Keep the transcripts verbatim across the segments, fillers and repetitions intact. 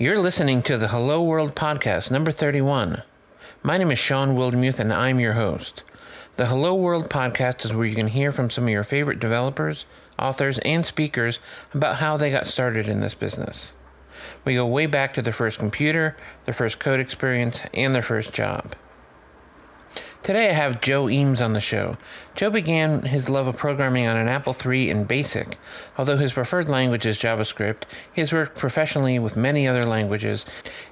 You're listening to the Hello World podcast, number thirty-one. My name is Sean Wildmuth, and I'm your host. The Hello World podcast is where you can hear from some of your favorite developers, authors, and speakers about how they got started in this business. We go way back to their first computer, their first code experience, and their first job. Today I have Joe Eames on the show. Joe began his love of programming on an Apple three in BASIC. Although his preferred language is JavaScript, he has worked professionally with many other languages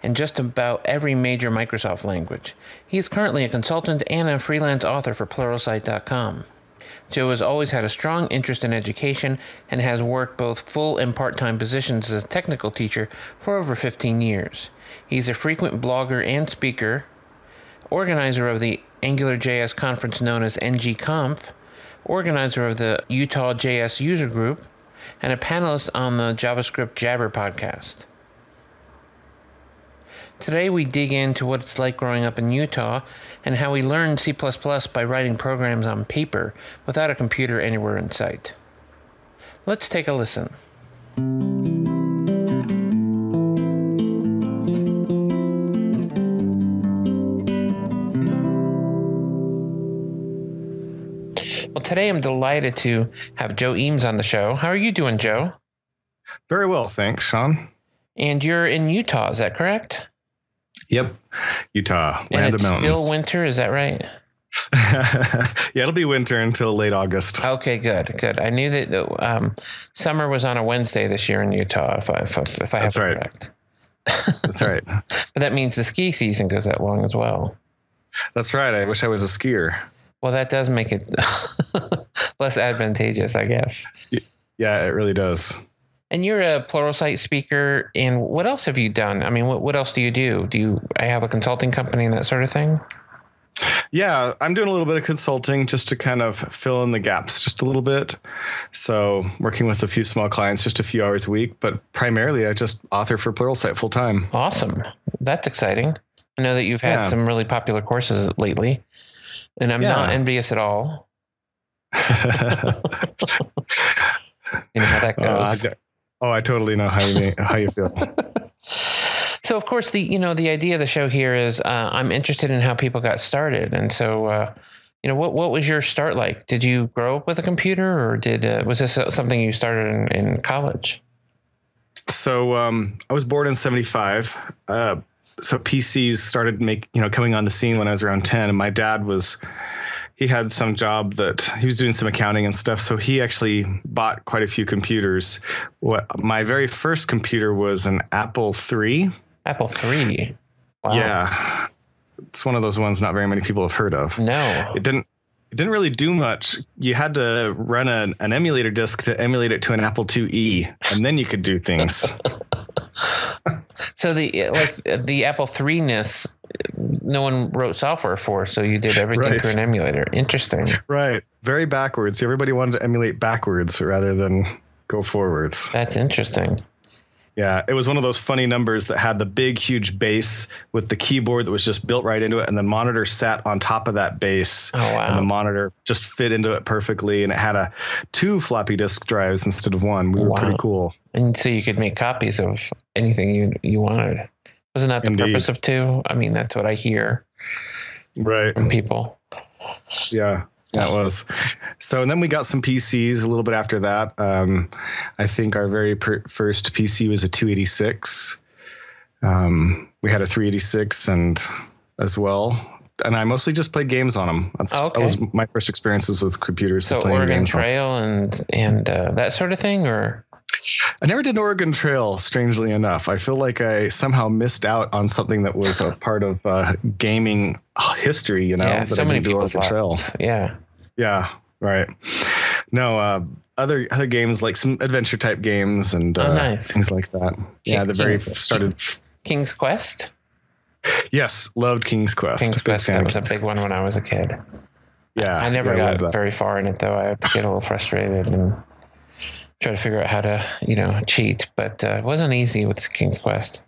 and just about every major Microsoft language. He is currently a consultant and a freelance author for Pluralsight dot com. Joe has always had a strong interest in education and has worked both full and part-time positions as a technical teacher for over fifteen years. He's a frequent blogger and speaker, organizer of the AngularJS conference known as N G conf, organizer of the Utah J S user group, and a panelist on the JavaScript Jabber podcast. Today we dig into what it's like growing up in Utah and how we learned C plus plus by writing programs on paper without a computer anywhere in sight. Let's take a listen. Well, today I'm delighted to have Joe Eames on the show. How are you doing, Joe? Very well, thanks, Sean. And you're in Utah, is that correct? Yep. Utah, land of mountains. And it's still winter, is that right? Yeah, it'll be winter until late August. Okay, good, good. I knew that um, summer was on a Wednesday this year in Utah, if I, if I, if I have it correct. That's right. But that means the ski season goes that long as well. That's right. I wish I was a skier. Well, that does make it less advantageous, I guess. Yeah, it really does. And you're a Pluralsight speaker, and what else have you done? I mean, what, what else do you do? Do you I have a consulting company and that sort of thing? Yeah, I'm doing a little bit of consulting just to kind of fill in the gaps just a little bit. So working with a few small clients, just a few hours a week, but primarily I just author for Pluralsight full time. Awesome. That's exciting. I know that you've had yeah. some really popular courses lately, and I'm yeah. not envious at all. You know how that goes. Uh, Oh, I totally know how you mean, how you feel. So, of course, the you know the idea of the show here is uh, I'm interested in how people got started, and so uh, you know what what was your start like? Did you grow up with a computer, or did uh, was this something you started in, in college? So um, I was born in seventy-five. Uh, so P Cs started make you know coming on the scene when I was around ten, and my dad was. He had some job that he was doing some accounting and stuff. So he actually bought quite a few computers. What, my very first computer was an Apple three. Apple three. Wow. Yeah. It's one of those ones not very many people have heard of. No. It didn't it didn't really do much. You had to run a, an emulator disk to emulate it to an Apple two E, and then you could do things. So the like the Apple three-ness, no one wrote software for, so you did everything right. through an emulator. Interesting. Right. Very backwards. Everybody wanted to emulate backwards rather than go forwards. That's interesting. Yeah. It was one of those funny numbers that had the big, huge base with the keyboard that was just built right into it, and the monitor sat on top of that base. Oh, wow. And the monitor just fit into it perfectly, and it had a two floppy disk drives instead of one. We were wow. pretty cool. And so you could make copies of anything you you wanted. Wasn't that the Indeed. Purpose of two? I mean, that's what I hear right. from people. Yeah, that was. So, and then we got some P Cs a little bit after that. Um, I think our very per- first P C was a two eighty-six. Um, we had a three eighty-six and as well. And I mostly just played games on them. That's oh, okay. That was my first experiences with computers. So Oregon Trail on. and, and uh, that sort of thing, or? I never did an Oregon Trail, strangely enough. I feel like I somehow missed out on something that was a part of uh, gaming history, you know, yeah, that so I many didn't do Oregon Trail. Yeah. Yeah, right. No, uh, other other games, like some adventure type games and uh, oh, nice. Things like that. King, yeah, the King, very started. King's Quest? Yes, loved King's Quest. King's Quest, that was King's a big Quest. One when I was a kid. Yeah. I, I never yeah, got I very far in it, though. I get a little frustrated and try to figure out how to, you know, cheat, but uh, it wasn't easy with King's Quest.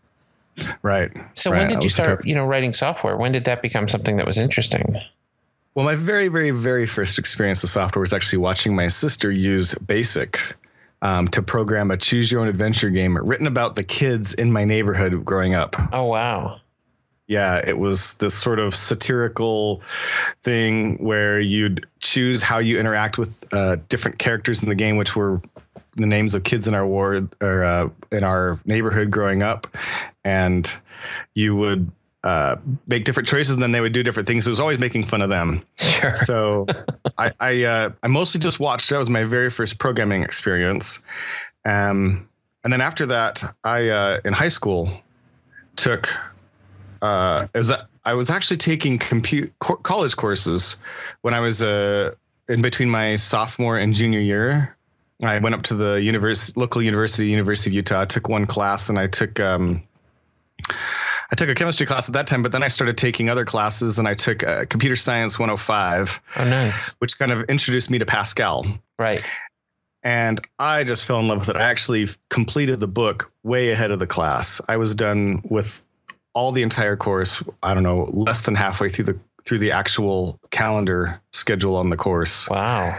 Right. So right. when did that you start, tough. you know, writing software? When did that become something that was interesting? Well, my very, very, very first experience with software was actually watching my sister use BASIC um, to program a choose your own adventure game written about the kids in my neighborhood growing up. Oh, wow. Yeah, it was this sort of satirical thing where you'd choose how you interact with uh, different characters in the game, which were the names of kids in our ward or uh, in our neighborhood growing up. And you would uh, make different choices, and then they would do different things. So it was always making fun of them. Sure. So I I, uh, I mostly just watched. That was my very first programming experience. Um, and then after that, I uh, in high school took. Uh, was, I was actually taking compute co- college courses when I was uh, in between my sophomore and junior year. I went up to the univers- local university, University of Utah. I took one class, and I took um, I took a chemistry class at that time. But then I started taking other classes, and I took uh, computer science one oh five. Oh, nice! Which kind of introduced me to Pascal. Right. And I just fell in love with it. I actually completed the book way ahead of the class. I was done with all the entire course, I don't know, less than halfway through the through the actual calendar schedule on the course. Wow.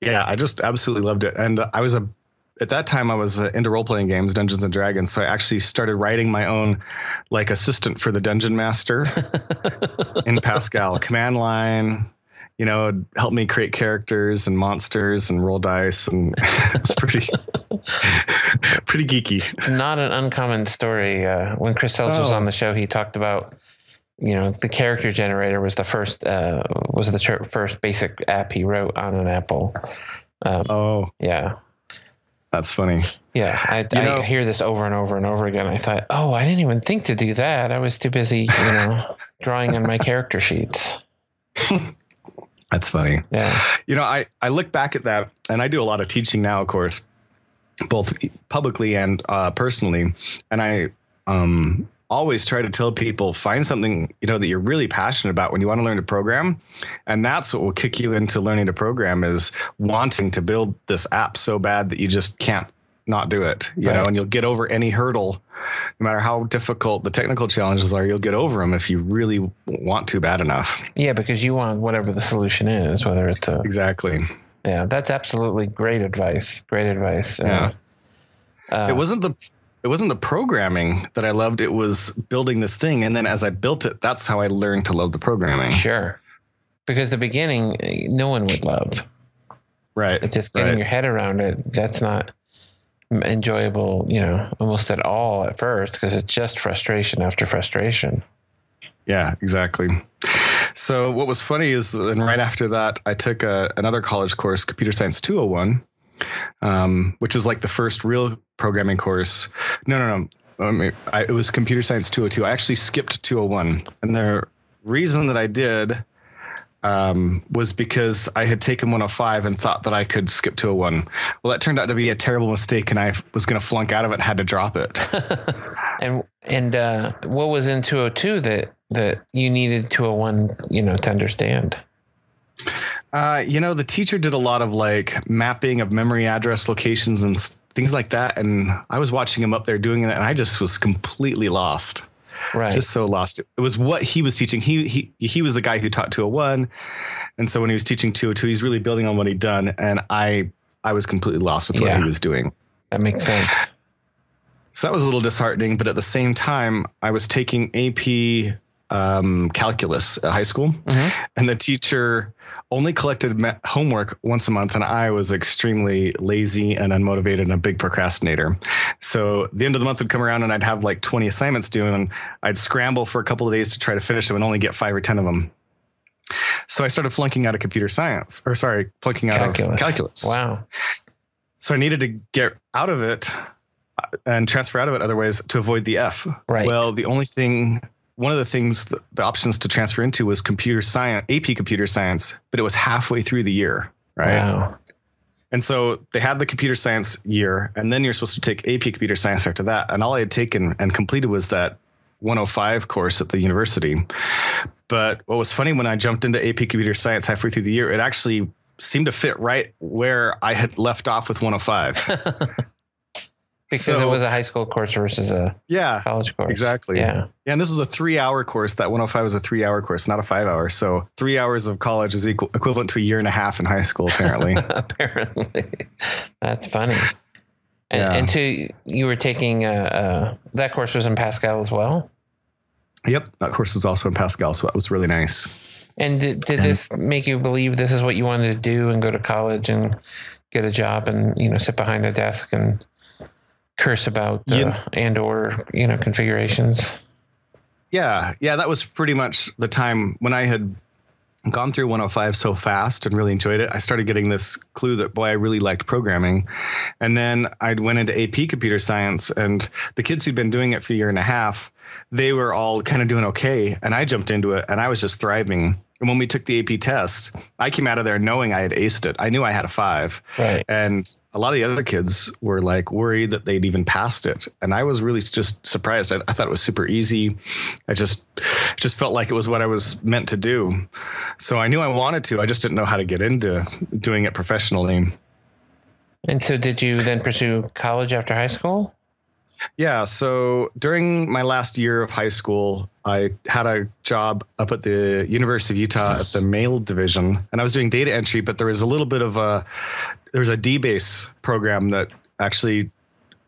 Yeah, I just absolutely loved it. And I was a at that time I was into role-playing games, Dungeons and Dragons, so I actually started writing my own like assistant for the dungeon master in Pascal, command line, you know, help me create characters and monsters and roll dice, and it was pretty pretty geeky. Not an uncommon story. Uh, when Chris Sells oh. was on the show, he talked about, you know, the character generator was the first uh, was the first BASIC app he wrote on an Apple. Um, oh, yeah, that's funny. Yeah, I, I know, hear this over and over and over again. I thought, oh, I didn't even think to do that. I was too busy, you know, drawing on my character sheets. That's funny. Yeah, you know, I I look back at that, and I do a lot of teaching now, of course, both publicly and uh, personally. And I um, always try to tell people, find something, you know, that you're really passionate about when you want to learn to program. And that's what will kick you into learning to program, is wanting to build this app so bad that you just can't not do it, you right. know, and you'll get over any hurdle, no matter how difficult the technical challenges are. You'll get over them if you really want to bad enough. Yeah, because you want whatever the solution is, whether it's a... Exactly. Yeah, that's absolutely great advice. Great advice. Uh, yeah. Uh, it wasn't the it wasn't the programming that I loved. It was building this thing, and then as I built it, that's how I learned to love the programming. Sure, because the beginning, no one would love. Right. It's just getting right. your head around it. That's not enjoyable, you know, almost at all at first, because it's just frustration after frustration. Yeah, exactly. So what was funny is then right after that, I took a, another college course, Computer Science two oh one, um, which was like the first real programming course. No, no, no. I mean, I, it was Computer Science two oh two. I actually skipped two oh one. And the reason that I did um, was because I had taken one oh five and thought that I could skip two oh one. Well, that turned out to be a terrible mistake, and I was going to flunk out of it and had to drop it. and and uh, what was in two oh two that... that you needed two oh one, you know, to understand? Uh, you know, the teacher did a lot of like mapping of memory address locations and s- things like that. And I was watching him up there doing that, and I just was completely lost. Right. Just so lost. It was what he was teaching. He, he, he was the guy who taught two oh one. And so when he was teaching two oh two, he's really building on what he'd done. And I, I was completely lost with yeah. what he was doing. That makes sense. So that was a little disheartening, but at the same time, I was taking A P Um, calculus at high school, mm-hmm. and the teacher only collected homework once a month, and I was extremely lazy and unmotivated and a big procrastinator. So the end of the month would come around, and I'd have like twenty assignments due, and I'd scramble for a couple of days to try to finish them and only get five or ten of them. So I started flunking out of computer science, or sorry, flunking out calculus. of calculus. Wow. So I needed to get out of it and transfer out of it other ways to avoid the F. Right. Well, the only thing... One of the things, the, the options to transfer into was computer science, A P computer science, but it was halfway through the year, right? Wow. And so they had the computer science year, and then you're supposed to take A P computer science after that. And all I had taken and completed was that one oh five course at the university. But what was funny, when I jumped into A P computer science halfway through the year, it actually seemed to fit right where I had left off with one oh five. Because so, it was a high school course versus a yeah, college course. Exactly. Yeah. yeah. And this was a three hour course. That one oh five was a three hour course, not a five hour. So three hours of college is equal, equivalent to a year and a half in high school, apparently. apparently. That's funny. And, yeah. and to, you were taking, uh, uh, that course was in Pascal as well? Yep. That course was also in Pascal. So that was really nice. And did, did and, this make you believe this is what you wanted to do and go to college and get a job and, you know, sit behind a desk and curse about uh, you know, and or, you know, configurations? Yeah. Yeah. That was pretty much the time when I had gone through one oh five so fast and really enjoyed it. I started getting this clue that, boy, I really liked programming. And then I went into A P computer science, and the kids who'd been doing it for a year and a half, they were all kind of doing okay. And I jumped into it and I was just thriving. And when we took the A P test, I came out of there knowing I had aced it. I knew I had a five. Right. And a lot of the other kids were like worried that they'd even passed it. And I was really just surprised. I, I thought it was super easy. I just just felt like it was what I was meant to do. So I knew I wanted to. I just didn't know how to get into doing it professionally. And so did you then pursue college after high school? Yeah. So during my last year of high school, I had a job up at the University of Utah at the mail division, and I was doing data entry, but there was a little bit of a, there was a DBase program that actually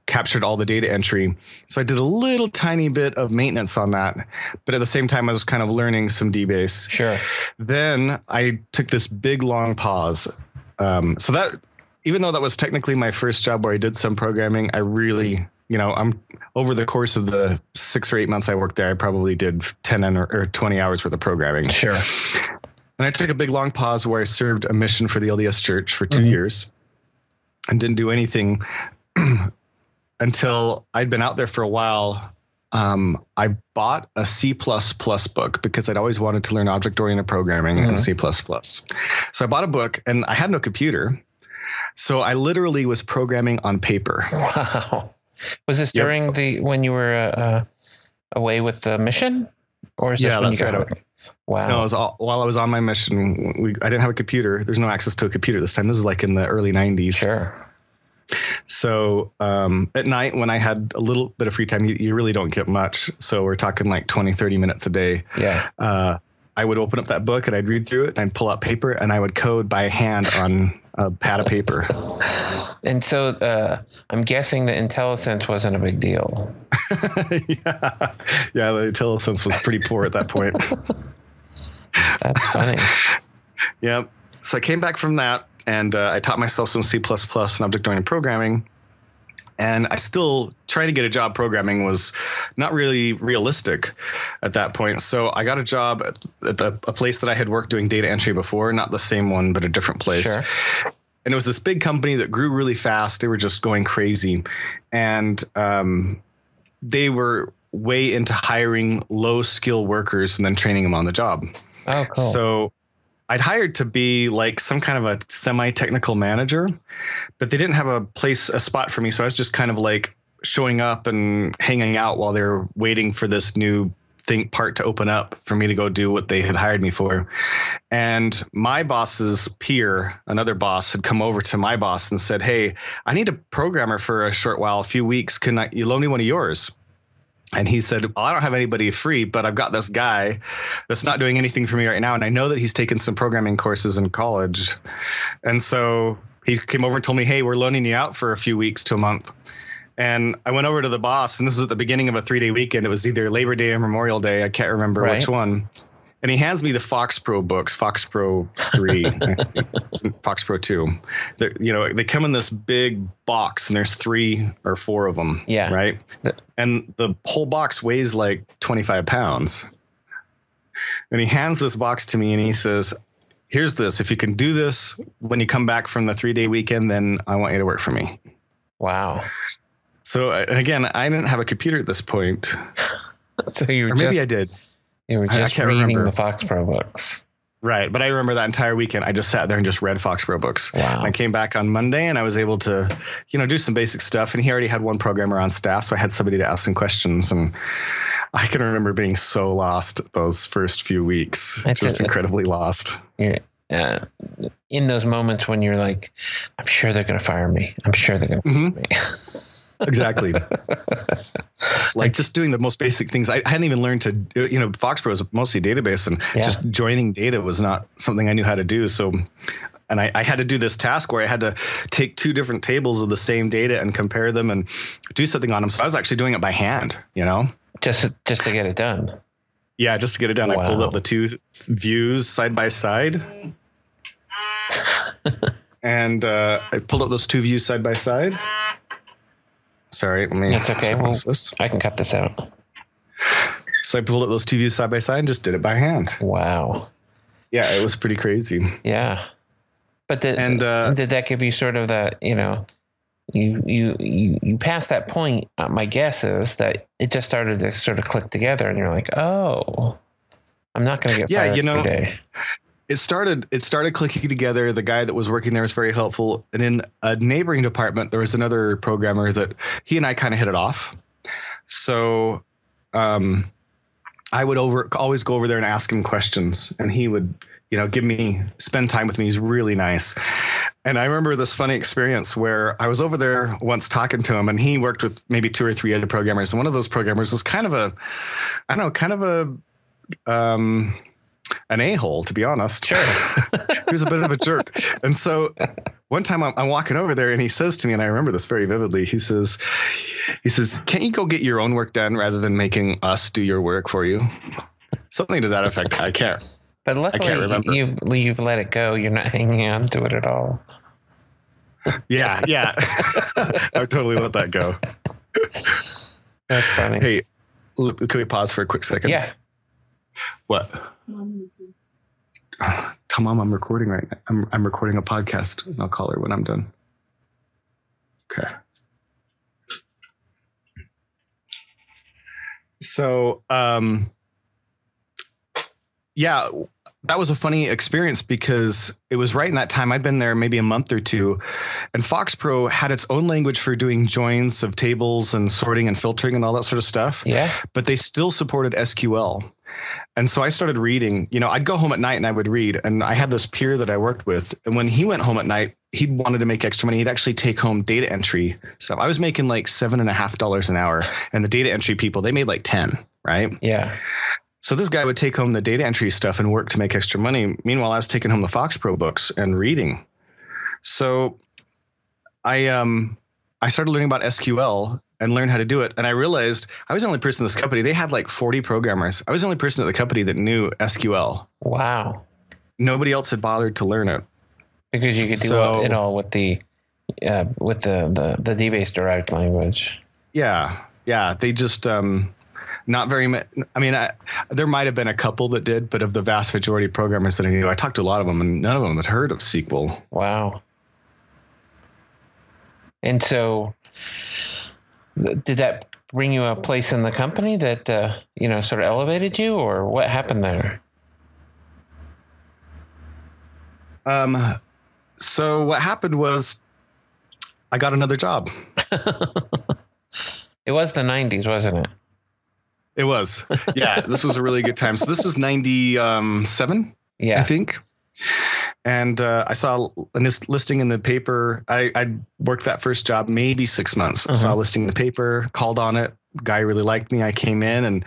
captured all the data entry. So I did a little tiny bit of maintenance on that, but at the same time I was kind of learning some DBase. Sure. Then I took this big long pause. Um, so that, even though that was technically my first job where I did some programming, I really, you know, I'm over the course of the six or eight months I worked there, I probably did ten or twenty hours worth of programming. Sure. And I took a big long pause where I served a mission for the L D S Church for two mm-hmm. years and didn't do anything until I'd been out there for a while. Um, I bought a C plus plus book because I'd always wanted to learn object-oriented programming mm-hmm. and C plus plus. So I bought a book, and I had no computer. So I literally was programming on paper. Wow. Was this during yep. the when you were uh, away with the mission, or is this yeah, when that's you got right. Away? Wow! No, it was all, while I was on my mission, we, I didn't have a computer. There's no access to a computer this time. This is like in the early nineties. Sure. So um, at night when I had a little bit of free time, you, you really don't get much. So we're talking like twenty, thirty minutes a day. Yeah. Uh, I would open up that book and I'd read through it and I'd pull out paper and I would code by hand on a pad of paper. And so uh, I'm guessing the IntelliSense wasn't a big deal. yeah. yeah, the IntelliSense was pretty poor at that point. That's funny. yeah. So I came back from that and uh, I taught myself some C plus plus and object-oriented programming. And I still trying to get a job programming was not really realistic at that point. So I got a job at, at the, a place that I had worked doing data entry before, not the same one, but a different place. Sure. And it was this big company that grew really fast. They were just going crazy. And um, they were way into hiring low skill workers and then training them on the job. Oh, cool. So I'd hired to be like some kind of a semi-technical manager, but they didn't have a place, a spot for me. So I was just kind of like showing up and hanging out while they were waiting for this new thing part to open up for me to go do what they had hired me for. And my boss's peer, another boss, had come over to my boss and said, "Hey, I need a programmer for a short while, a few weeks. Can I, you loan me one of yours?" And he said, "Well, I don't have anybody free, but I've got this guy that's not doing anything for me right now. And I know that he's taken some programming courses in college." And so he came over and told me, "Hey, we're loaning you out for a few weeks to a month." And I went over to the boss, and this is at the beginning of a three-day weekend. It was either Labor Day or Memorial Day. I can't remember right. which one. And he hands me the FoxPro books, FoxPro three, FoxPro two. They're, you know, they come in this big box, and there's three or four of them. Yeah. Right. And the whole box weighs like twenty-five pounds. And he hands this box to me, and he says, "Here's this. If you can do this when you come back from the three-day weekend, then I want you to work for me." Wow. So again, I didn't have a computer at this point. So you were or maybe just, I did. You were just I, I reading remember. the FoxPro books. Right. But I remember that entire weekend, I just sat there and just read FoxPro books. Wow. And I came back on Monday and I was able to, you know, do some basic stuff. And he already had one programmer on staff, so I had somebody to ask some questions. And I can remember being so lost those first few weeks, That's just it. incredibly lost. Yeah. Uh, in those moments when you're like, I'm sure they're going to fire me. I'm sure they're going to fire mm-hmm. me. Exactly. Like just doing the most basic things. I hadn't even learned to, you know, FoxPro was mostly database, and yeah. just joining data was not something I knew how to do. So, and I, I had to do this task where I had to take two different tables of the same data and compare them and do something on them. So I was actually doing it by hand, you know, just, just to get it done. Yeah. Just to get it done. Wow. I pulled up the two views side by side. And uh, I pulled up those two views side by side. Sorry, let me. That's okay. Well, this. I can cut this out. So I pulled up those two views side by side and just did it by hand. Wow. Yeah, it was pretty crazy. Yeah, but did and, uh, did that give you sort of the, you know, you you you, you passed that point? Uh, my guess is that it just started to sort of click together, and you're like, oh, I'm not going to get yeah, fired you know, today. It started it started clicking together. The guy that was working there was very helpful. And in a neighboring department, there was another programmer that he and I kind of hit it off. So um, I would over always go over there and ask him questions. And he would, you know, give me spend time with me. He's really nice. And I remember this funny experience where I was over there once talking to him, and he worked with maybe two or three other programmers. And one of those programmers was kind of a, I don't know, kind of a... Um, an a-hole, to be honest. Sure. He was a bit of a jerk. And so one time I'm, I'm walking over there, and he says to me, and I remember this very vividly, he says, he says, can't you go get your own work done rather than making us do your work for you? Something to that effect. I can't. But luckily, I can't remember. You've, you've let it go. You're not hanging on to it at all. Yeah, yeah. I would totally let that go. That's funny. Hey, could we pause for a quick second? Yeah. What? Mom, tell mom I'm recording right now. I'm I'm recording a podcast, and I'll call her when I'm done. Okay. So, um, yeah, that was a funny experience because it was right in that time. I'd been there maybe a month or two, and FoxPro had its own language for doing joins of tables and sorting and filtering and all that sort of stuff. Yeah. But they still supported S Q L. And so I started reading, you know, I'd go home at night and I would read, and I had this peer that I worked with. And when he went home at night, he wanted to make extra money. He'd actually take home data entry stuff. I was making like seven and a half dollars an hour, and the data entry people, they made like ten, right? Yeah. So this guy would take home the data entry stuff and work to make extra money. Meanwhile, I was taking home the FoxPro books and reading. So I, um, I started learning about S Q L and learn how to do it. And I realized I was the only person in this company. They had like forty programmers. I was the only person at the company that knew S Q L. Wow. Nobody else had bothered to learn it. Because you could do so, it all with the uh, with the, the, the DBase derived language. Yeah. Yeah. They just um, not very much. I mean, I, there might have been a couple that did, but of the vast majority of programmers that I knew, I talked to a lot of them, and none of them had heard of S Q L. Wow. And so... did that bring you a place in the company that, uh, you know, sort of elevated you, or what happened there? Um, so what happened was I got another job. It was the nineties, wasn't it? It was. Yeah, this was a really good time. So this was ninety-seven, yeah. I think. And uh, I saw a listing in the paper. I, I worked that first job maybe six months. Uh-huh. I saw a listing in the paper, called on it. Guy really liked me. I came in, and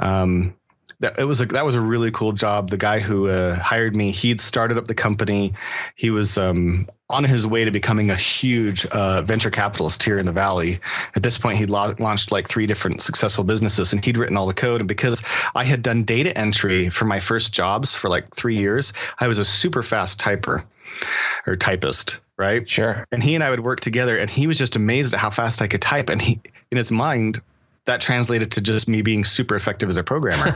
um, that it was a, that was a really cool job. The guy who uh, hired me, he'd started up the company. He was um, on his way to becoming a huge uh, venture capitalist here in the Valley. At this point, he'd lo- launched like three different successful businesses, and he'd written all the code. And because I had done data entry for my first jobs for like three years, I was a super fast typer or typist, right? Sure. And he and I would work together, and he was just amazed at how fast I could type. And he, in his mind, that translated to just me being super effective as a programmer.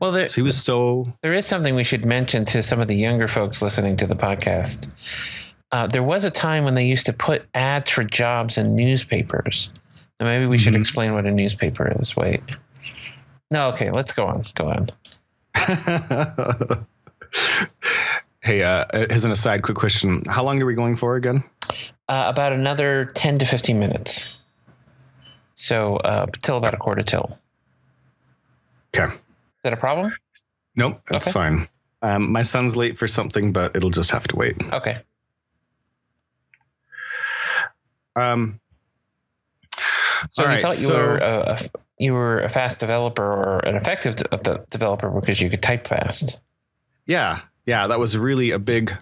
Well, there, so he was so... there is something we should mention to some of the younger folks listening to the podcast. Uh, there was a time when they used to put ads for jobs in newspapers. So maybe we mm-hmm. should explain what a newspaper is. Wait. No, okay, let's go on. Go on. Hey, uh, as an aside, quick question. How long are we going for again? Uh, about another ten to fifteen minutes. So uh, till about a quarter till. Okay. Is that a problem? Nope, that's okay. Fine. Um, my son's late for something, but it'll just have to wait. Okay. Um, So All if you right, thought you so were a, a, you were a fast developer or an effective de- developer because you could type fast. Yeah, yeah, that was really a big,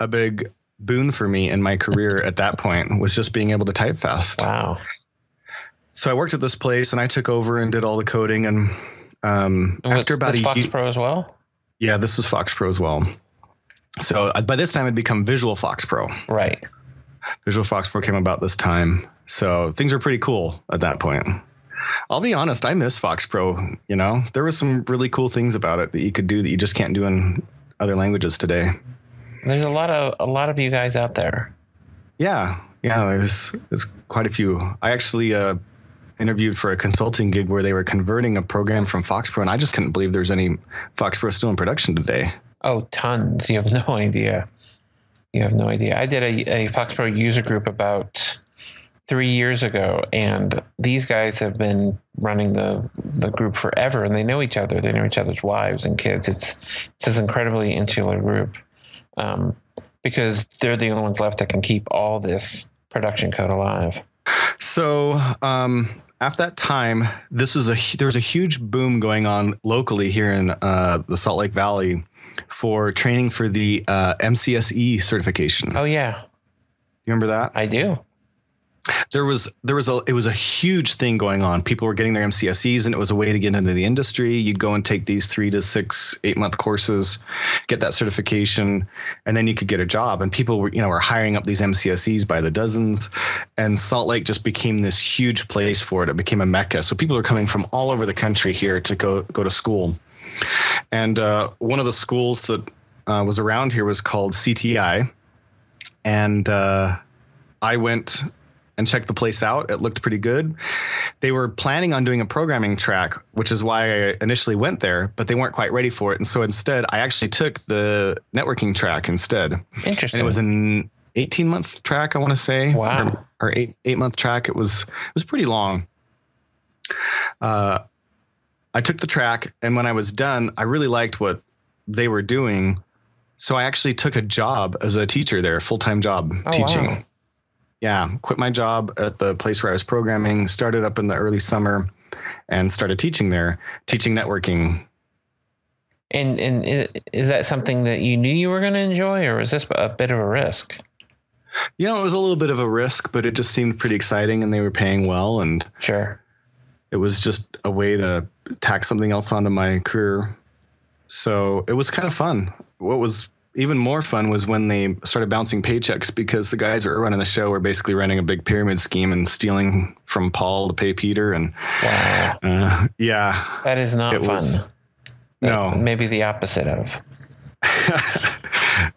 a big boon for me in my career at that point, was just being able to type fast. Wow. So I worked at this place and I took over and did all the coding, and um, and after about this a year, FoxPro as well. Yeah, this was FoxPro as well. So by this time, it had become Visual FoxPro. Right. Visual FoxPro came about this time, so things were pretty cool at that point. I'll be honest, I miss FoxPro. You know, there was some really cool things about it that you could do that you just can't do in other languages today. There's a lot of a lot of you guys out there. Yeah, yeah. There's there's quite a few. I actually uh, interviewed for a consulting gig where they were converting a program from FoxPro, and I just couldn't believe there's any FoxPro still in production today. Oh, tons. You have no idea. You have no idea. I did a, a FoxPro user group about three years ago, and these guys have been running the, the group forever, and they know each other. They know each other's wives and kids. It's, it's this incredibly insular group, um, because they're the only ones left that can keep all this production code alive. So um, at that time, this is a, there was a huge boom going on locally here in uh, the Salt Lake Valley for training for the uh, M C S E certification. Oh yeah, you remember that? I do. There was there was a it was a huge thing going on. People were getting their M C S Es, and it was a way to get into the industry. You'd go and take these three to six eight month courses, get that certification, and then you could get a job. And people were, you know, were hiring up these M C S Es by the dozens, and Salt Lake just became this huge place for it. It became a mecca. So people are coming from all over the country here to go go to school. And uh, one of the schools that uh, was around here was called C T I. And uh, I went and checked the place out. It looked pretty good. They were planning on doing a programming track, which is why I initially went there, but they weren't quite ready for it. And so instead, I actually took the networking track instead. Interesting. And it was an eighteen-month track, I want to say. Wow. Or, or eight, eight-month track. It was, it was pretty long. Uh. I took the track, and when I was done, I really liked what they were doing. So I actually took a job as a teacher there, a full-time job oh, teaching. Wow. Yeah, quit my job at the place where I was programming, started up in the early summer, and started teaching there, teaching networking. And and is that something that you knew you were going to enjoy, or was this a bit of a risk? You know, it was a little bit of a risk, but it just seemed pretty exciting, and they were paying well. And sure. It was just a way to tack something else onto my career. So it was kind of fun. What was even more fun was when they started bouncing paychecks, because the guys that were running the show were basically running a big pyramid scheme and stealing from Paul to pay Peter. And wow. uh, yeah, that is not fun. Was, no, maybe the opposite of.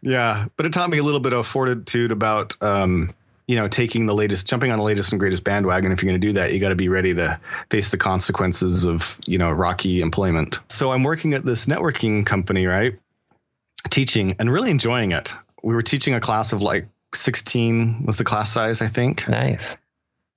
Yeah, but it taught me a little bit of fortitude about, um, you know, taking the latest, jumping on the latest and greatest bandwagon. If you're going to do that, you got to be ready to face the consequences of, you know, rocky employment. So I'm working at this networking company, right? Teaching and really enjoying it. We were teaching a class of like sixteen was the class size, I think. Nice.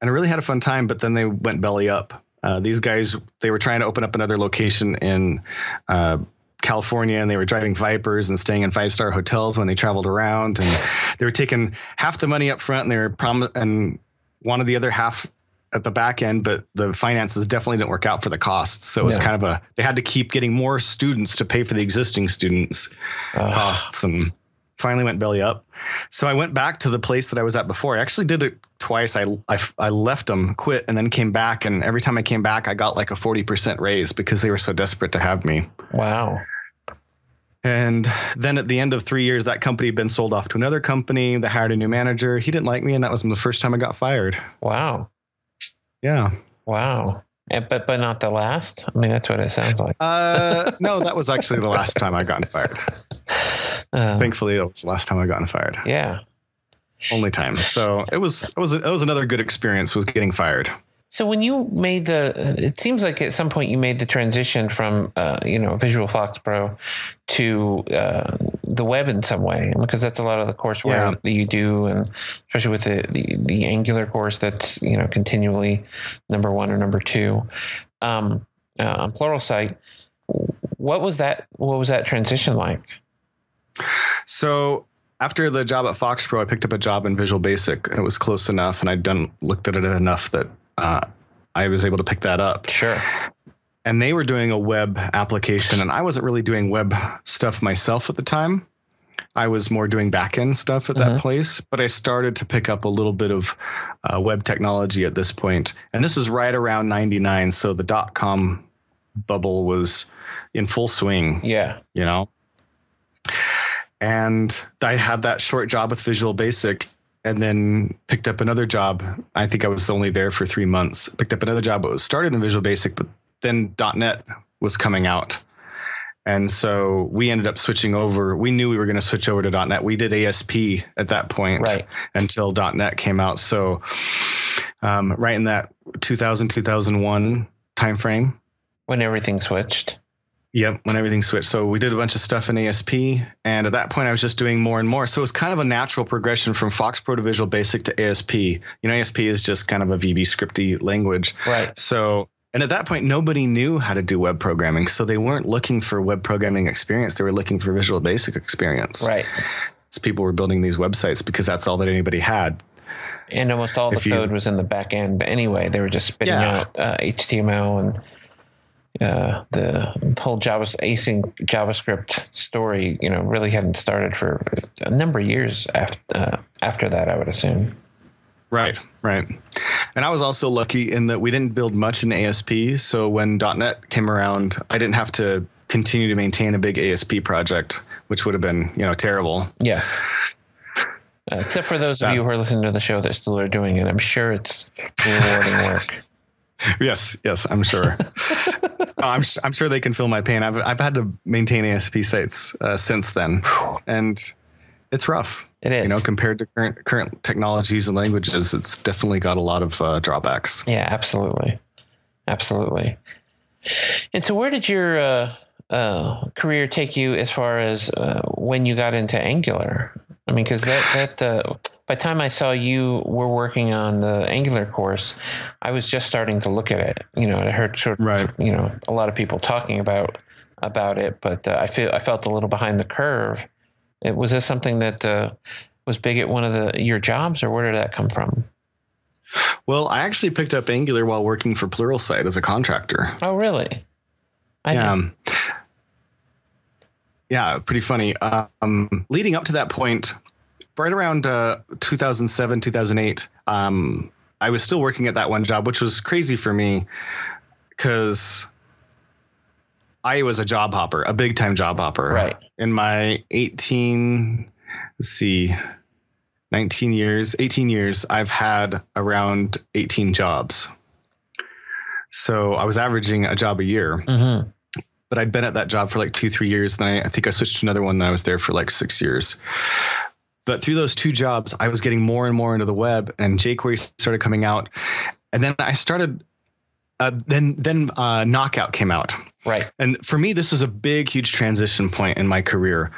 And I really had a fun time, but then they went belly up. Uh, these guys, they were trying to open up another location in uh California, and they were driving Vipers and staying in five-star hotels when they traveled around, and they were taking half the money up front, and they were prom- and wanted the other half at the back end, but the finances definitely didn't work out for the costs. So it was yeah. kind of a, they had to keep getting more students to pay for the existing students' uh. costs, and finally went belly up. So I went back to the place that I was at before. I actually did it twice. I, I, I left them, quit, and then came back. And every time I came back, I got like a forty percent raise because they were so desperate to have me. Wow. And then at the end of three years, that company had been sold off to another company. They hired a new manager. He didn't like me. And that was the first time I got fired. Wow. Yeah. Wow. But but not the last? I mean, that's what it sounds like. Uh, no, that was actually the last time I got fired. Um, Thankfully, it was the last time I got fired. Yeah. Only time. So it was it was it was another good experience, was getting fired. So when you made the, it seems like at some point you made the transition from, uh, you know, Visual FoxPro to uh, the web in some way, because that's a lot of the coursework yeah. that you do, and especially with the, the, the Angular course that's, you know, continually number one or number two um, uh, on Pluralsight. What was that? What was that transition like? So after the job at FoxPro, I picked up a job in Visual Basic, and it was close enough, and I'd done looked at it enough that uh, I was able to pick that up. Sure. And they were doing a web application, and I wasn't really doing web stuff myself at the time. I was more doing back-end stuff at mm-hmm. that place, but I started to pick up a little bit of uh, web technology at this point. And this is right around ninety-nine, so the dot-com bubble was in full swing. Yeah. You know? And I had that short job with Visual Basic and then picked up another job. I think I was only there for three months. Picked up another job. It was started in Visual Basic, but then .dot net was coming out. And so we ended up switching over. We knew we were going to switch over to .dot net. We did A S P at that point right. until .dot net came out. So um, right in that two thousand, two thousand one timeframe. When everything switched. Yep, when everything switched. So we did a bunch of stuff in A S P. And at that point, I was just doing more and more. So it was kind of a natural progression from FoxPro to Visual Basic to A S P. You know, A S P is just kind of a V B scripty language. Right. So... And at that point, nobody knew how to do web programming. So they weren't looking for web programming experience. They were looking for Visual Basic experience. Right. So people were building these websites because that's all that anybody had. And almost all if the code you, was in the back end. But anyway, they were just spitting yeah. out uh, H T M L and uh, the whole Java, async JavaScript story, you know, really hadn't started for a number of years after, uh, after that, I would assume. Right, right. And I was also lucky in that we didn't build much in A S P. So when .dot net came around, I didn't have to continue to maintain a big A S P project, which would have been, you know, terrible. Yes. Uh, except for those that, of you who are listening to the show that still are doing it. I'm sure it's rewarding work. Yes, yes, I'm sure. uh, I'm, I'm sure they can feel my pain. I've, I've had to maintain A S P sites uh, since then. And it's rough. It is. You know, compared to current current technologies and languages, it's definitely got a lot of uh, drawbacks. Yeah, absolutely. Absolutely. And so where did your uh, uh, career take you as far as uh, when you got into Angular? I mean, because that, that uh, by the time I saw you were working on the Angular course, I was just starting to look at it. You know, and I heard sort of, right. you know, a lot of people talking about about it, but uh, I feel I felt a little behind the curve. It, was this something that uh, was big at one of the your jobs, or where did that come from? Well, I actually picked up Angular while working for Pluralsight as a contractor. Oh, really? I yeah. Um, yeah, pretty funny. Um, leading up to that point, right around uh, two thousand seven, two thousand eight, um, I was still working at that one job, which was crazy for me because I was a job hopper, a big time job hopper. Right. In my eighteen, let's see, nineteen years, eighteen years, I've had around eighteen jobs. So I was averaging a job a year, mm-hmm. but I'd been at that job for like two, three years. Then I, I think I switched to another one. Then I was there for like six years. But through those two jobs, I was getting more and more into the web, and jQuery started coming out. And then I started, uh, then, then uh, Knockout came out. Right. And for me, this was a big, huge transition point in my career.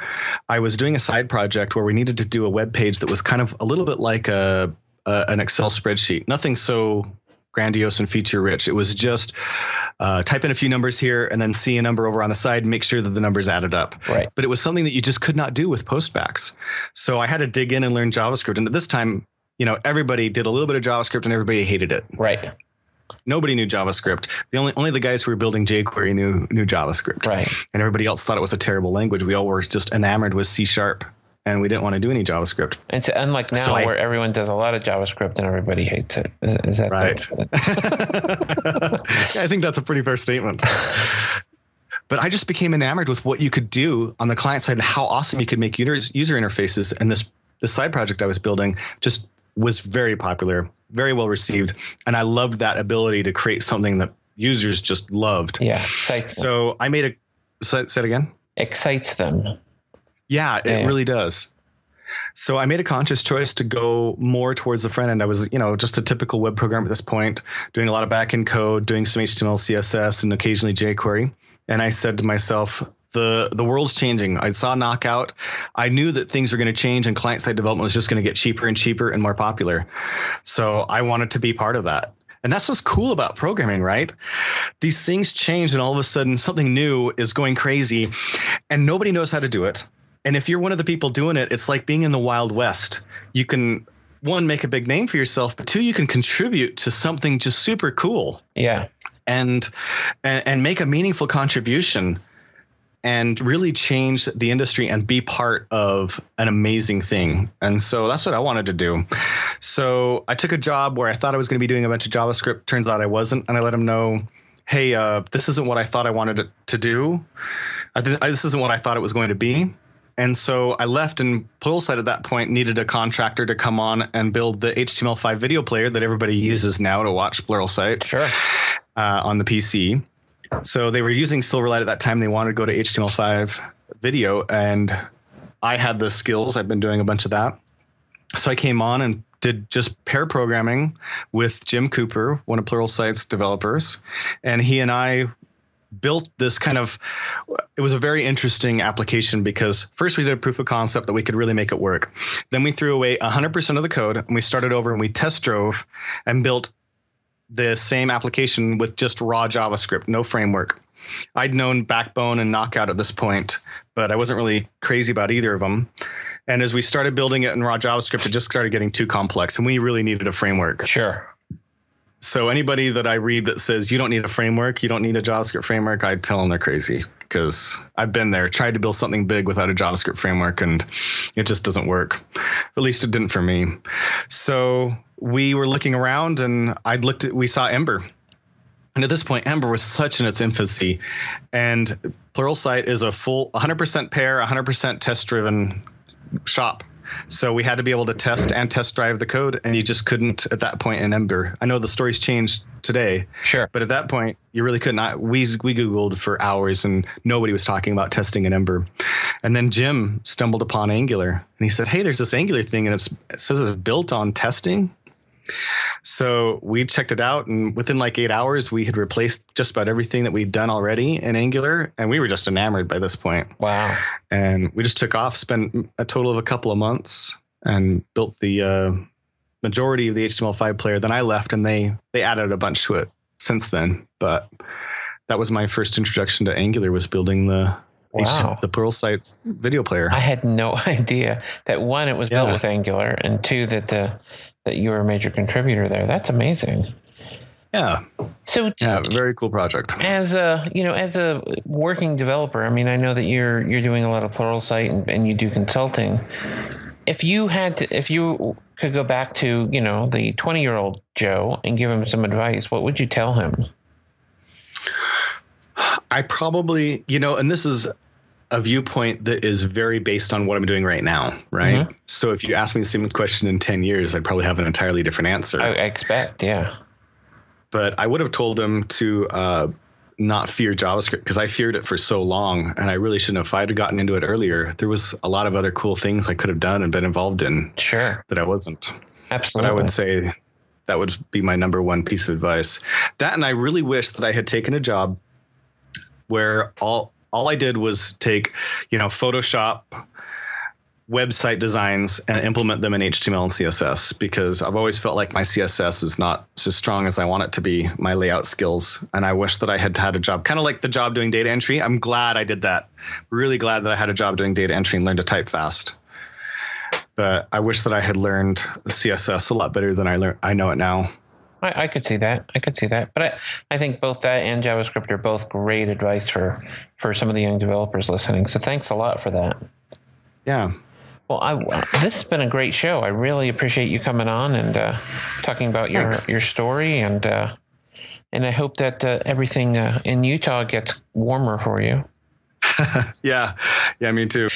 I was doing a side project where we needed to do a web page that was kind of a little bit like a, a an Excel spreadsheet. Nothing so grandiose and feature rich. It was just uh, type in a few numbers here and then see a number over on the side, make sure that the numbers added up. Right. But it was something that you just could not do with postbacks. So I had to dig in and learn JavaScript. And at this time, you know, everybody did a little bit of JavaScript and everybody hated it. Right. Nobody knew JavaScript. The only only the guys who were building jQuery knew knew JavaScript. Right. And everybody else thought it was a terrible language. We all were just enamored with C sharp, and we didn't want to do any JavaScript. It's unlike now so where I, everyone does a lot of JavaScript and everybody hates it. Is, is that right? The, yeah, I think that's a pretty fair statement. But I just became enamored with what you could do on the client side and how awesome you could make user user interfaces. And this this side project I was building just was very popular, very well received. And I loved that ability to create something that users just loved. Yeah. Excites them. So I made a, say, say it again. Excites them. Yeah, it yeah. really does. So I made a conscious choice to go more towards the front end. I was, you know, just a typical web programmer at this point, doing a lot of back end code, doing some H T M L, C S S, and occasionally jQuery. And I said to myself, The the world's changing. I saw Knockout. I knew that things were going to change and client-side development was just going to get cheaper and cheaper and more popular. So I wanted to be part of that. And that's what's cool about programming, right? These things change and all of a sudden something new is going crazy and nobody knows how to do it. And if you're one of the people doing it, it's like being in the Wild West. You can one, make a big name for yourself, but two, you can contribute to something just super cool. Yeah. And, and, and make a meaningful contribution and really change the industry and be part of an amazing thing. And so that's what I wanted to do. So I took a job where I thought I was going to be doing a bunch of JavaScript. Turns out I wasn't. And I let them know, hey, uh, this isn't what I thought I wanted to do. I th- I, this isn't what I thought it was going to be. And so I left, and Pluralsight at that point needed a contractor to come on and build the H T M L five video player that everybody uses now to watch Pluralsight. Sure. Uh, on the P C. So they were using Silverlight at that time. They wanted to go to H T M L five video, and I had the skills. I've been doing a bunch of that. So I came on and did just pair programming with Jim Cooper, one of Pluralsight's developers. And he and I built this kind of, it was a very interesting application, because first we did a proof of concept that we could really make it work. Then we threw away one hundred percent of the code, and we started over and we test drove and built the same application with just raw JavaScript, no framework. I'd known Backbone and Knockout at this point, but I wasn't really crazy about either of them. And as we started building it in raw JavaScript, it just started getting too complex, and we really needed a framework. Sure. So anybody that I read that says you don't need a framework, you don't need a JavaScript framework, I tell them they're crazy, because I've been there, tried to build something big without a JavaScript framework, and it just doesn't work. At least it didn't for me. So we were looking around, and I'd looked at, we saw Ember. And at this point, Ember was such in its infancy. And Pluralsight is a full one hundred percent pair, one hundred percent test driven shop. So we had to be able to test and test drive the code, and you just couldn't at that point in Ember. I know the story's changed today. Sure. But at that point, you really could not. We we Googled for hours, and nobody was talking about testing in Ember. And then Jim stumbled upon Angular, and he said, hey, there's this Angular thing, and it's, it says it's built on testing. So we checked it out, and within like eight hours, we had replaced just about everything that we'd done already in Angular, and we were just enamored by this point. Wow! And we just took off, spent a total of a couple of months, and built the uh, majority of the H T M L five player. Then I left, and they they added a bunch to it since then. But that was my first introduction to Angular, was building the wow. H T M L, the Pluralsight video player. I had no idea that, one, it was yeah. built with Angular, and two, that the that you were a major contributor there. That's amazing. Yeah. So yeah, very cool project. As a, you know, as a working developer, I mean, I know that you're, you're doing a lot of Pluralsight, and, and you do consulting. If you had to, if you could go back to, you know, the twenty year old Joe and give him some advice, what would you tell him? I probably, you know, and this is a viewpoint that is very based on what I'm doing right now, right? Mm-hmm. So if you ask me the same question in ten years, I'd probably have an entirely different answer. I expect, yeah. But I would have told him to uh, not fear JavaScript, because I feared it for so long, and I really shouldn't have. If I had gotten into it earlier, there was a lot of other cool things I could have done and been involved in. Sure. That I wasn't. Absolutely. But I would say that would be my number one piece of advice. That, and I really wish that I had taken a job where all... All I did was take, you know, Photoshop website designs and implement them in H T M L and C S S, because I've always felt like my C S S is not as strong as I want it to be, my layout skills. And I wish that I had had a job, kind of like the job doing data entry. I'm glad I did that. Really glad that I had a job doing data entry and learned to type fast. But I wish that I had learned C S S a lot better than I learned. I know it now. I, I could see that. I could see that. But I, I think both that and JavaScript are both great advice for, for some of the young developers listening. So thanks a lot for that. Yeah. Well, I, this has been a great show. I really appreciate you coming on and uh, talking about your, your story. And uh, and I hope that uh, everything uh, in Utah gets warmer for you. yeah. Yeah, me too.